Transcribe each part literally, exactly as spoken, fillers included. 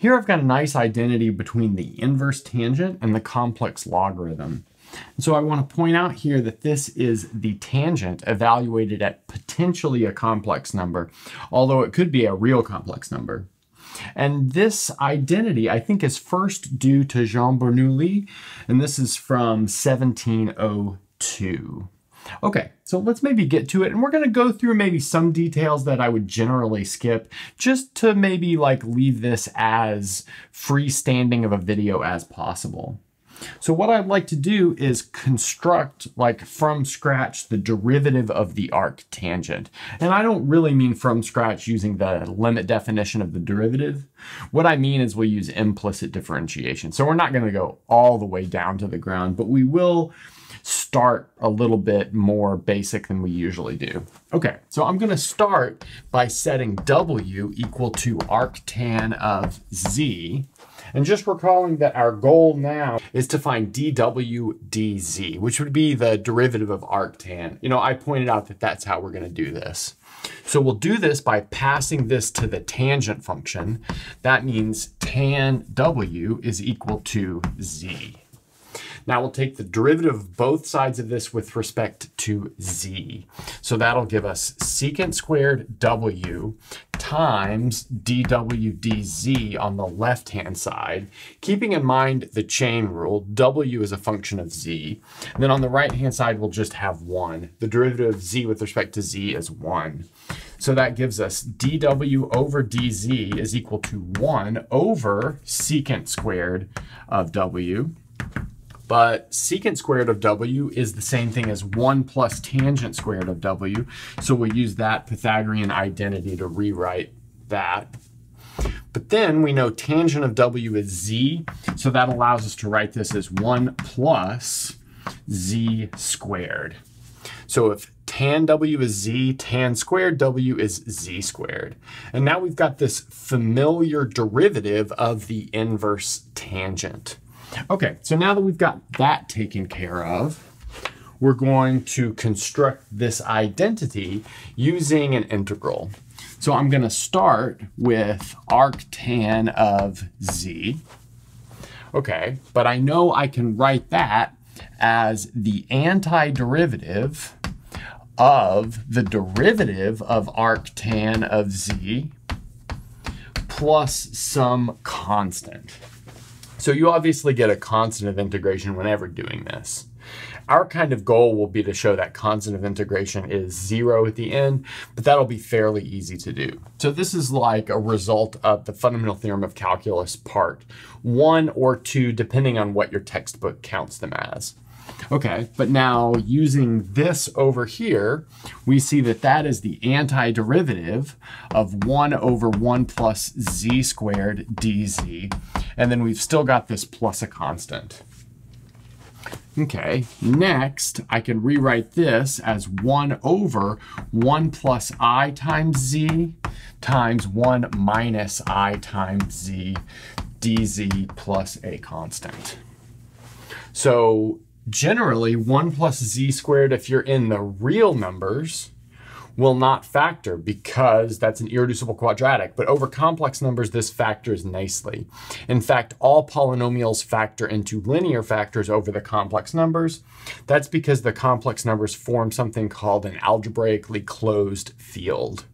Here I've got a nice identity between the inverse tangent and the complex logarithm. And so I want to point out here that this is the tangent evaluated at potentially a complex number, although it could be a real complex number. And this identity, I think, is first due to Jean Bernoulli, and this is from seventeen oh two. Okay, so let's maybe get to it, and we're going to go through maybe some details that I would generally skip, just to maybe like leave this as freestanding of a video as possible. So what I'd like to do is construct, like from scratch, the derivative of the arctangent. And I don't really mean from scratch using the limit definition of the derivative. What I mean is we'll use implicit differentiation. So we're not going to go all the way down to the ground, but we will start a little bit more basic than we usually do. Okay, so I'm going to start by setting W equal to arctan of Z. And just recalling that our goal now is to find dW dz, which would be the derivative of arctan. You know, I pointed out that that's how we're going to do this. So we'll do this by passing this to the tangent function. That means tan W is equal to Z. Now we'll take the derivative of both sides of this with respect to Z. So that'll give us secant squared W times dW dz on the left-hand side, keeping in mind the chain rule, W is a function of Z. And then on the right-hand side, we'll just have one. The derivative of Z with respect to Z is one. So that gives us dW over dz is equal to one over secant squared of W. But secant squared of W is the same thing as one plus tangent squared of W. So we'll use that Pythagorean identity to rewrite that. But then we know tangent of W is Z. So that allows us to write this as one plus Z squared. So if tan W is Z, tan squared W is Z squared. And now we've got this familiar derivative of the inverse tangent. Okay, so now that we've got that taken care of, we're going to construct this identity using an integral. So I'm going to start with arctan of Z. Okay, but I know I can write that as the antiderivative of the derivative of arctan of Z plus some constant. So you obviously get a constant of integration whenever doing this. Our kind of goal will be to show that constant of integration is zero at the end, but that'll be fairly easy to do. So this is like a result of the fundamental theorem of calculus part one or two, depending on what your textbook counts them as. Okay, but now using this over here, we see that that is the antiderivative of one over one plus Z squared dz. And then we've still got this plus a constant. Okay, next I can rewrite this as one over one plus I times Z times one minus I times Z dz plus a constant. So generally, one plus Z squared, if you're in the real numbers, will not factor because that's an irreducible quadratic. But over complex numbers, this factors nicely. In fact, all polynomials factor into linear factors over the complex numbers. That's because the complex numbers form something called an algebraically closed field.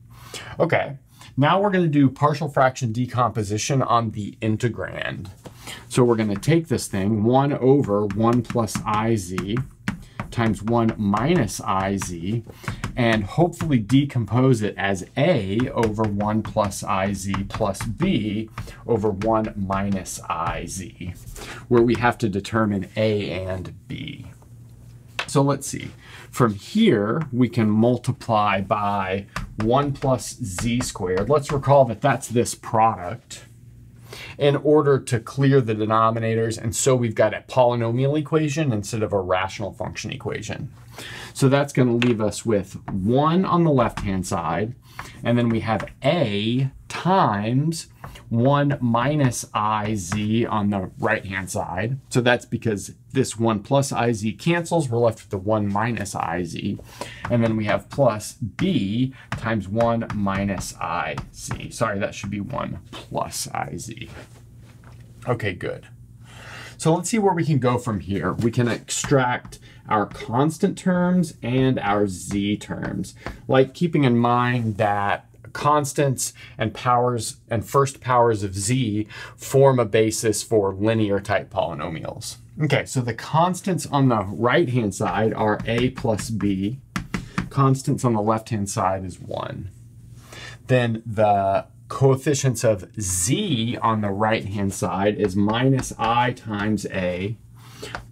Okay, now we're going to do partial fraction decomposition on the integrand. So we're going to take this thing, one over one plus iz times one minus iz, and hopefully decompose it as a over one plus iz plus b over one minus iz, where we have to determine a and b. So let's see. From here, we can multiply by one plus z squared. Let's recall that that's this product, in order to clear the denominators. And so we've got a polynomial equation instead of a rational function equation. So that's going to leave us with one on the left-hand side And then we have A times one minus I Z on the right-hand side. So that's because this one plus I Z cancels. We're left with the one minus I Z. And then we have plus B times one minus I Z. Sorry, that should be one plus I Z. Okay, good. So let's see where we can go from here. We can extract our constant terms and our Z terms. Like keeping in mind that constants and powers and first powers of Z form a basis for linear type polynomials. Okay, so the constants on the right-hand side are A plus B. Constants on the left-hand side is one. Then the coefficients of Z on the right-hand side is minus I times A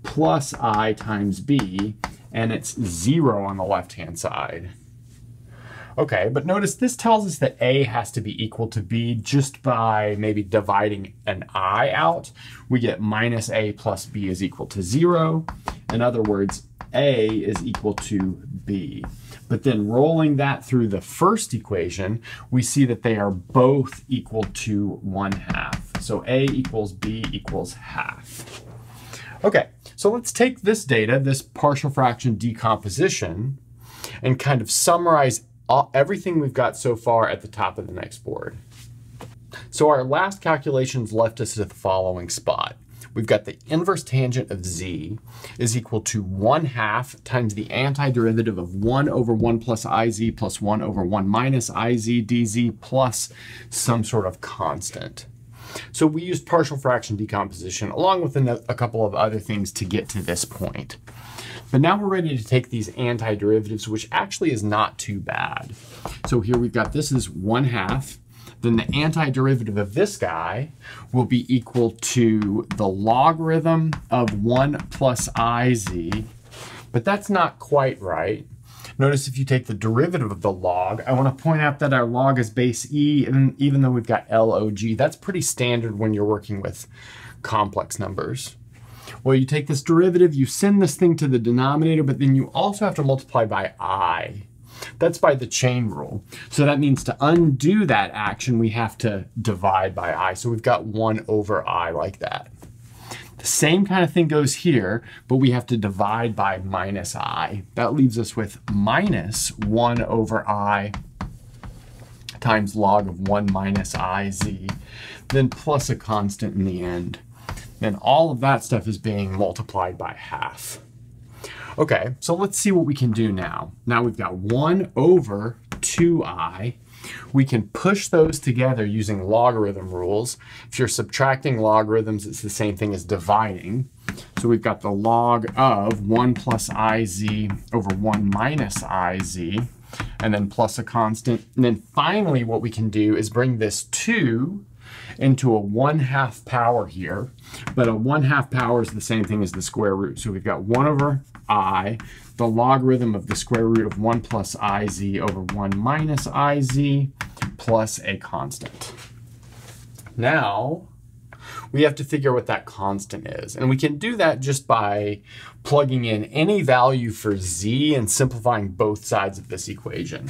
plus I times B, and it's zero on the left-hand side. Okay, but notice this tells us that A has to be equal to B just by maybe dividing an I out. We get minus A plus B is equal to zero. In other words, A is equal to B. But then rolling that through the first equation, we see that they are both equal to one half. So A equals B equals half. Okay, so let's take this data, this partial fraction decomposition, and kind of summarize all, everything we've got so far at the top of the next board. So our last calculations left us at the following spot. We've got the inverse tangent of Z is equal to one half times the antiderivative of one over one plus I Z plus one over one minus I Z D Z plus some sort of constant. So we used partial fraction decomposition along with a couple of other things to get to this point. But now we're ready to take these antiderivatives, which actually is not too bad. So here we've got this is one half. Then the antiderivative of this guy will be equal to the logarithm of one plus I Z, but that's not quite right. Notice if you take the derivative of the log, I want to point out that our log is base E, and even though we've got log, that's pretty standard when you're working with complex numbers. Well, you take this derivative, you send this thing to the denominator, but then you also have to multiply by I. That's by the chain rule. So that means to undo that action, we have to divide by I. So we've got one over I like that. The same kind of thing goes here, but we have to divide by minus I. That leaves us with minus one over I times log of one minus I Z, then plus a constant in the end. Then all of that stuff is being multiplied by half. Okay, so let's see what we can do now. Now we've got one over two I. We can push those together using logarithm rules. If you're subtracting logarithms, it's the same thing as dividing. So we've got the log of one plus I Z over one minus I Z, and then plus a constant. And then finally, what we can do is bring this two into a one half power here, but a one half power is the same thing as the square root. So we've got one over I, the logarithm of the square root of one plus I Z over one minus I Z plus a constant. Now we have to figure what that constant is. And we can do that just by plugging in any value for Z and simplifying both sides of this equation.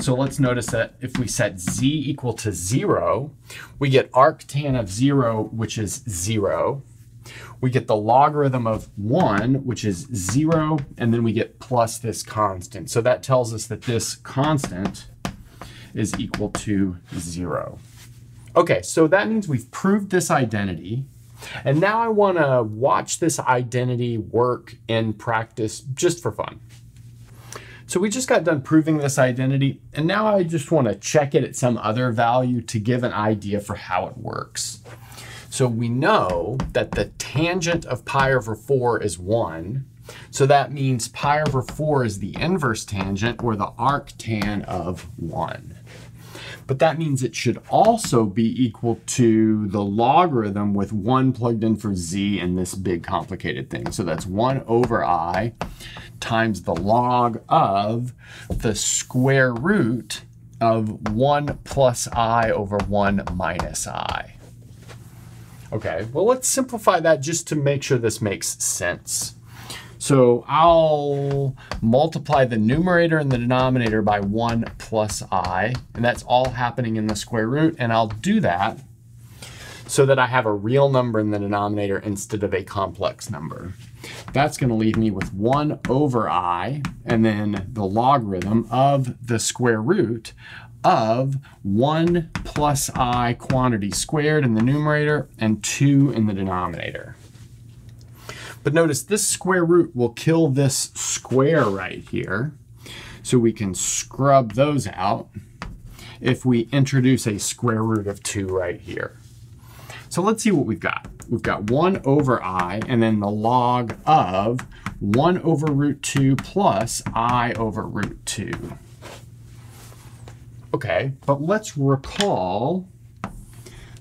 So let's notice that if we set Z equal to zero, we get arctan of zero, which is zero. We get the logarithm of one, which is zero, and then we get plus this constant. So that tells us that this constant is equal to zero. Okay, so that means we've proved this identity. And now I want to watch this identity work in practice just for fun. So we just got done proving this identity, and now I just want to check it at some other value to give an idea for how it works. So we know that the tangent of pi over four is one. So that means pi over four is the inverse tangent, or the arctan of one. But that means it should also be equal to the logarithm with one plugged in for Z and this big complicated thing. So that's one over I times the log of the square root of one plus I over one minus I. Okay, well, let's simplify that just to make sure this makes sense. So I'll multiply the numerator and the denominator by one plus I, and that's all happening in the square root, and I'll do that so that I have a real number in the denominator instead of a complex number. That's going to leave me with one over I, and then the logarithm of the square root of one plus I quantity squared in the numerator and two in the denominator. But notice this square root will kill this square right here. So we can scrub those out if we introduce a square root of two right here. So let's see what we've got. We've got one over I and then the log of one over root two plus I over root two. Okay, but let's recall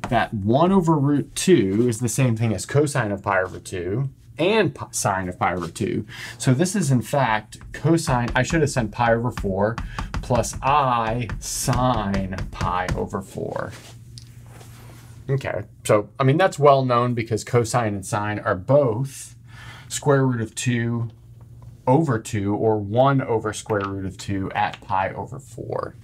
that one over root two is the same thing as cosine of pi over two and sine of pi over two. So this is in fact cosine, I should have said pi over four plus I sine pi over four. Okay, so, I mean, that's well known because cosine and sine are both square root of two over two or one over square root of two at pi over four.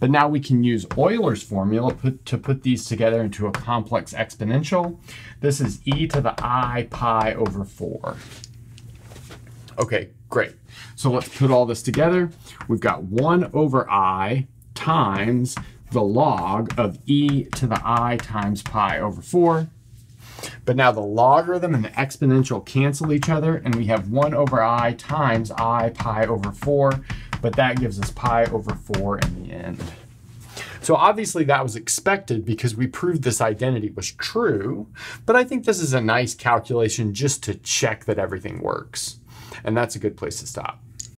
But now we can use Euler's formula put, to put these together into a complex exponential. This is e to the I pi over four. Okay, great. So let's put all this together. We've got one over I times the log of e to the I times pi over four. But now the logarithm and the exponential cancel each other, and we have one over I times I pi over four, but that gives us pi over four in the end. So obviously that was expected because we proved this identity was true, but I think this is a nice calculation just to check that everything works. And that's a good place to stop.